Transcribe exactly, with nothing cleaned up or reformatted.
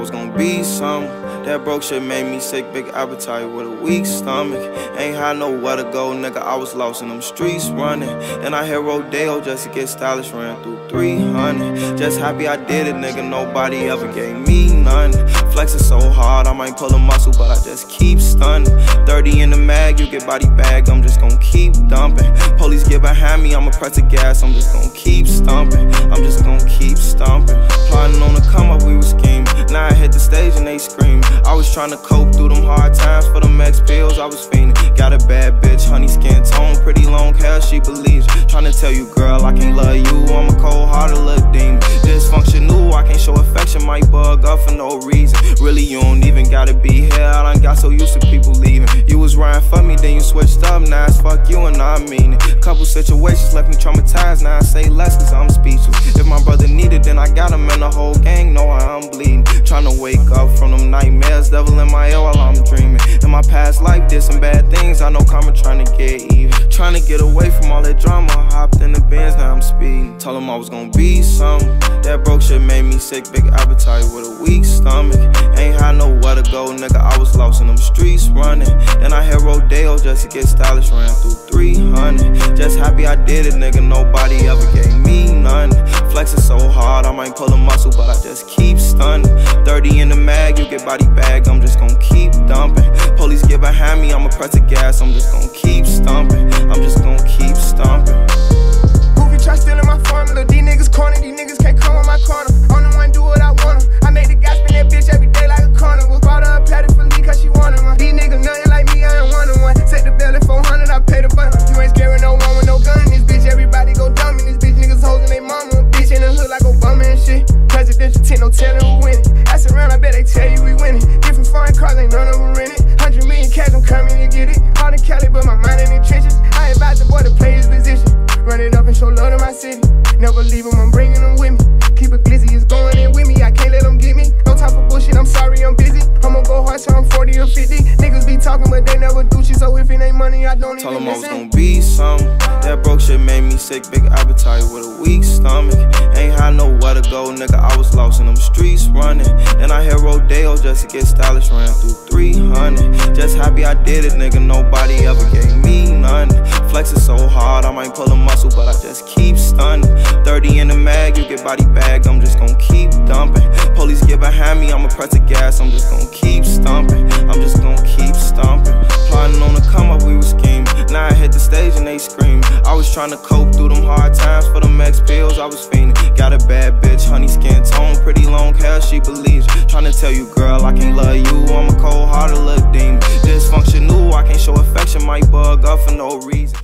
was gonna be something. That broke shit made me sick, big appetite with a weak stomach. Ain't had nowhere to go, nigga, I was lost in them streets running. And I hit Rodeo just to get stylish, ran through three hundred. Just happy I did it, nigga, nobody ever gave me none. Flexing so hard, I might pull a muscle, but I just keep stunning. Thirty in the mag, you get body bag, I'm just gonna keep dumping. Police get behind me, I'ma press the gas, I'm just gonna keep stomping. I'm just gonna keep stomping. Plotting on the come up, we was scheming. Now I hit the stage and they screaming. I was trying to cope through them hard times for them X pills, I was fiending. Got a bad bitch, honey skin tone, pretty long hair, she believes. Trying to tell you, girl, I can't love you, I'm a cold-hearted little demon. Dysfunctional, I can't show affection, might bug up for no reason. Really, you don't even gotta be here, I done got so used to people leaving. You was riding for me, then you switched up, now it's fuck you and I mean it. Couple situations left me traumatized, now I say less cause I'm speechless. If my brother needed, then I got him and the whole gang know how I'm bleeding. Trying to wake up from them nightmares, devil in my ear while I'm dreaming. In my past life, did some bad things, I know karma trying to get even. Trying to get away from all that drama, hopped in the Benz, now I'm speeding. Told him I was gonna be something. That broke shit made me sick, big appetite with a weak stomach. Ain't had nowhere to go, nigga, I was lost in them streets running. Then I hit Rodeo just to get stylish, ran through three hundred. Just happy I did it, nigga, nobody ever gave me none. Flexing so hard, I might pull a muscle, but I just keep stunning. Thirty in the mag, you get body bag, I'm just gonna keep dumping. Police get behind me, I'ma press the gas, I'm just gonna keep stomping. I'm just gonna keep stomping. Goofy try stealing my formula, these niggas corny, these niggas can't come on my corner. I'm the one do what I want em. I make the guy spin that bitch every day like a corner. Was bought her a platter for me cause she wanted one. These niggas million like me, I ain't one of one. Set the bill at four hundred, I pay the bun. You ain't scaring no one with no gun in this bitch, everybody go dumb in this bitch, niggas holding they mama. Bitch in the hood like Obama and shit. Presidential tent, no telling who win it. Ass around, I bet they tell you we winning. Different foreign cars, ain't none of them rented. Hundred million cash, I'm coming to get it. All in Cali, but my mind in the trenches. I advise the boy to play his position. Run it up and show love to my city. Never leave him, I'm bringing him with me. Keep it glizzy, it's going in with me. I can't let them get me. No type of bullshit, I'm sorry, I'm busy. I'ma go hard till I'm forty or fifty. Niggas be talking, but they never do shit. So if it ain't money, I don't even listen. Told 'em I was gon' be something. That broke shit made me sick, big appetite with a weak stomach. Ain't had nowhere to go, nigga, I was lost in them streets running. Then I hit Rodeo just to get stylish, ran through three hundred. Just happy I did it, nigga, nobody ever gave me none. Flexing so hard, I might pull a muscle, but I just keep stunning. Thirty in the mag, you get body bag, I'm just gon' keep dumping. Police get behind me, I'ma press the gas, I'm just gon' keep stomping. I'm just gon' keep stomping. Plotting on the come up, we was scheming. Now I hit the stage and they screaming. I was trying to cope through them hard times for them X pills, I was fiending. Got a bad bitch, honey skin tone, pretty long hair, she believes. Trying to tell you, girl, I can't love you, I'm a cold-hearted little demon. Dysfunctional, I can't show affection, might bug up for no reason.